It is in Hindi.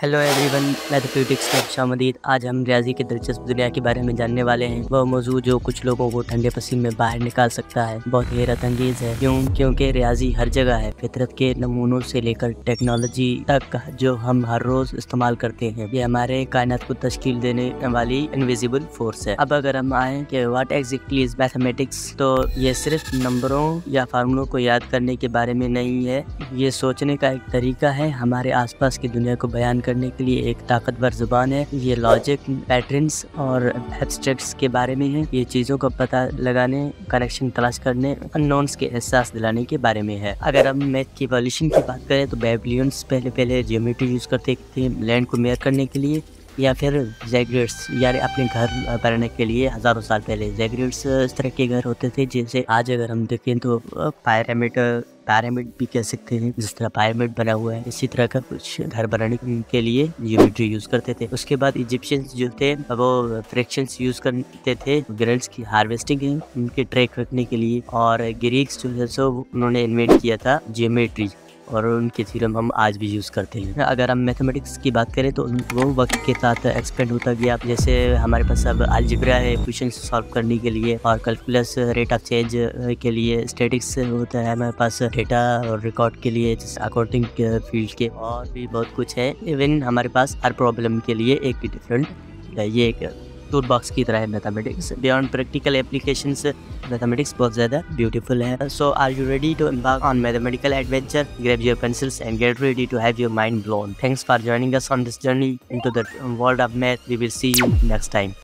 हेलो एवरीवन, मैथमेटिक्स में शामदीद। आज हम रियाजी के दिलचस्प दुनिया के बारे में जानने वाले हैं। वह मौजूद जो कुछ लोगों को ठंडे पसीने में बाहर निकाल सकता है। बहुत हैरत अंगेज है, क्योंकि रियाजी हर जगह है। फितरत के नमूनों से लेकर टेक्नोलॉजी तक जो हम हर रोज इस्तेमाल करते हैं, ये हमारे कायनात को तश्कील देने वाली इनविजिबल फोर्स है। अब अगर हम आए कि व्हाट एग्जैक्टली इज मैथमेटिक्स, तो ये सिर्फ नंबरों या फार्मूलों को याद करने के बारे में नहीं है। ये सोचने का एक तरीका है, हमारे आसपास की दुनिया को बयान करने के लिए एक ताकतवर जुबान है। ये लॉजिक, पैटर्न्स और एब्स्ट्रैक्ट्स के बारे में है। ये चीजों का पता लगाने, कनेक्शन तलाश करने, अननोन्स के एहसास दिलाने के बारे में है। अगर हम मैथ की एवोल्यूशन की बात करें तो बेबलियंस पहले ज्योमेट्री यूज करते थे लैंड को मेयर करने के लिए, या फिर ज़ैग्रेट्स यानी अपने घर बनाने के लिए। हज़ारों साल पहले ज़ैग्रेट्स इस तरह के घर होते थे, जैसे आज अगर हम देखें तो पैरामिड भी कह सकते हैं। जिस तरह पैरामिड बना हुआ है, इसी तरह का कुछ घर बनाने के लिए ज्योमेट्री यूज करते थे। उसके बाद इजिप्शियंस जो थे वो फ्रैक्शंस यूज करते थे, ग्रेड्स की हार्वेस्टिंग है उनके ट्रैक रखने के लिए। और ग्रीक्स जो है सो उन्होंने इन्वेंट किया था ज्योमेट्री, और उनके थ्योरम हम आज भी यूज़ करते हैं। अगर हम मैथमेटिक्स की बात करें तो वो वक्त के साथ एक्सपेंड होता गया। जैसे हमारे पास अब अलजेब्रा है इक्वेशन सॉल्व करने के लिए, और कैलकुलस रेट ऑफ चेंज के लिए, स्टैटिक्स होता है हमारे पास डेटा और रिकॉर्ड के लिए, जैसे अकाउंटिंग फील्ड के, और भी बहुत कुछ है। इवन हमारे पास हर प्रॉब्लम के लिए एक डिफरेंट ये एक टूल बॉक्स की तरह है mathematics. Beyond practical applications mathematics बहुत ज़्यादा ब्यूटीफुल है। So are you ready to embark on mathematical adventure? Grab your pencils and get ready to have your mind blown. Thanks for joining us on this journey into the world of math. We will see you next time.